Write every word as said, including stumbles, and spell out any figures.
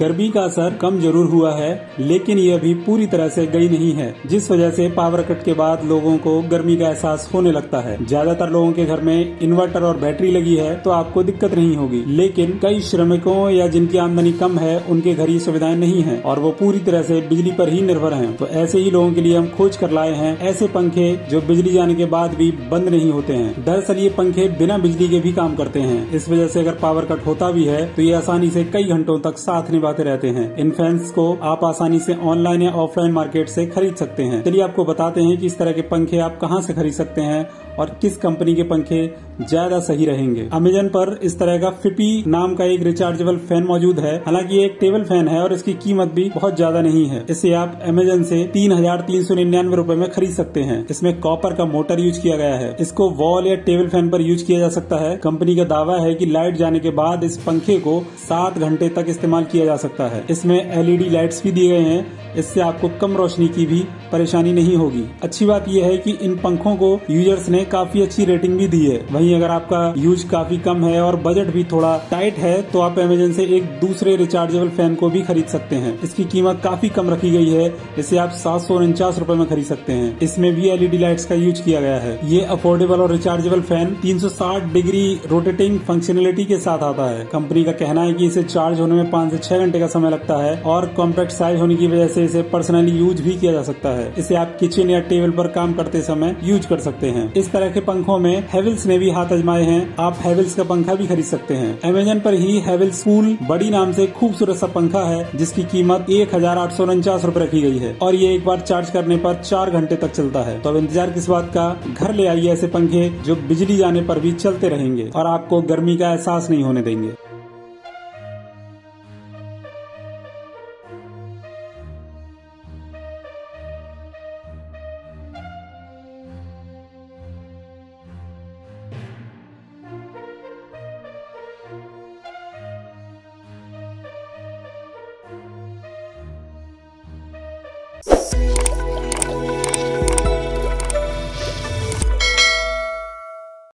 गर्मी का असर कम जरूर हुआ है, लेकिन ये अभी पूरी तरह से गई नहीं है, जिस वजह से पावर कट के बाद लोगों को गर्मी का एहसास होने लगता है। ज्यादातर लोगों के घर में इन्वर्टर और बैटरी लगी है तो आपको दिक्कत नहीं होगी, लेकिन कई श्रमिकों या जिनकी आमदनी कम है उनके घर ये सुविधाएं नहीं है और वो पूरी तरह से बिजली पर ही निर्भर हैं। तो ऐसे ही लोगों के लिए हम खोज कर लाए हैं ऐसे पंखे जो बिजली जाने के बाद भी बंद नहीं होते हैं। दरअसल ये पंखे बिना बिजली के भी काम करते हैं, इस वजह से अगर पावर कट होता भी है तो ये आसानी से कई घंटों तक साथ निभाते रहते हैं। इन फैंस को आप आसानी से ऑनलाइन या ऑफलाइन मार्केट से खरीद सकते हैं। चलिए आपको बताते हैं कि इस तरह के पंखे आप कहाँ से खरीद सकते हैं और किस कंपनी के पंखे ज्यादा सही रहेंगे। अमेजन पर इस तरह का फिपी नाम का एक रिचार्जेबल फैन मौजूद है, हालांकि ये एक टेबल फैन है और इसकी कीमत भी बहुत ज्यादा नहीं है। इसे आप अमेजन से तीन हजार तीन सौ निन्यानवे रूपए में खरीद सकते हैं। इसमें कॉपर का मोटर यूज किया गया है। इसको वॉल या टेबल फैन पर यूज किया जा सकता है। कंपनी का दावा है कि लाइट जाने के बाद इस पंखे को सात घंटे तक इस्तेमाल किया जा सकता है। इसमें एलईडी लाइट्स भी दिए गए हैं, इससे आपको कम रोशनी की भी परेशानी नहीं होगी। अच्छी बात यह है कि इन पंखों को यूजर्स ने काफी अच्छी रेटिंग भी दी है। वहीं अगर आपका यूज काफी कम है और बजट भी थोड़ा टाइट है तो आप अमेजन से एक दूसरे रिचार्जेबल फैन को भी खरीद सकते हैं। इसकी कीमत काफी कम रखी गई है, इसे आप सात सौ उनचास रूपए में खरीद सकते हैं। इसमें भी एलईडी लाइट्स का यूज किया गया है। ये अफोर्डेबल और रिचार्जेबल फैन तीन सौ साठ डिग्री रोटेटिंग फंक्शनलिटी के साथ आता है। कंपनी का कहना है कि इसे चार्ज होने में पाँच से छह घंटे का समय लगता है और कॉम्पैक्ट साइज होने की वजह से इसे पर्सनली यूज भी किया जा सकता है। इसे आप किचन या टेबल पर काम करते समय यूज कर सकते हैं। इस तरह के पंखों में हैवेल्स ने भी हाथ आजमाए हैं। आप हैवेल्स का पंखा भी खरीद सकते हैं। अमेजन पर ही हैवेल्स फूल बड़ी नाम से खूबसूरत सा पंखा है जिसकी कीमत एक हजार आठ सौ उनचास रूपए रखी गई है और ये एक बार चार्ज करने पर चार घंटे तक चलता है। तो अब इंतजार किस बात का, घर ले आइए ऐसे पंखे जो बिजली जाने पर भी चलते रहेंगे और आपको गर्मी का एहसास नहीं होने देंगे।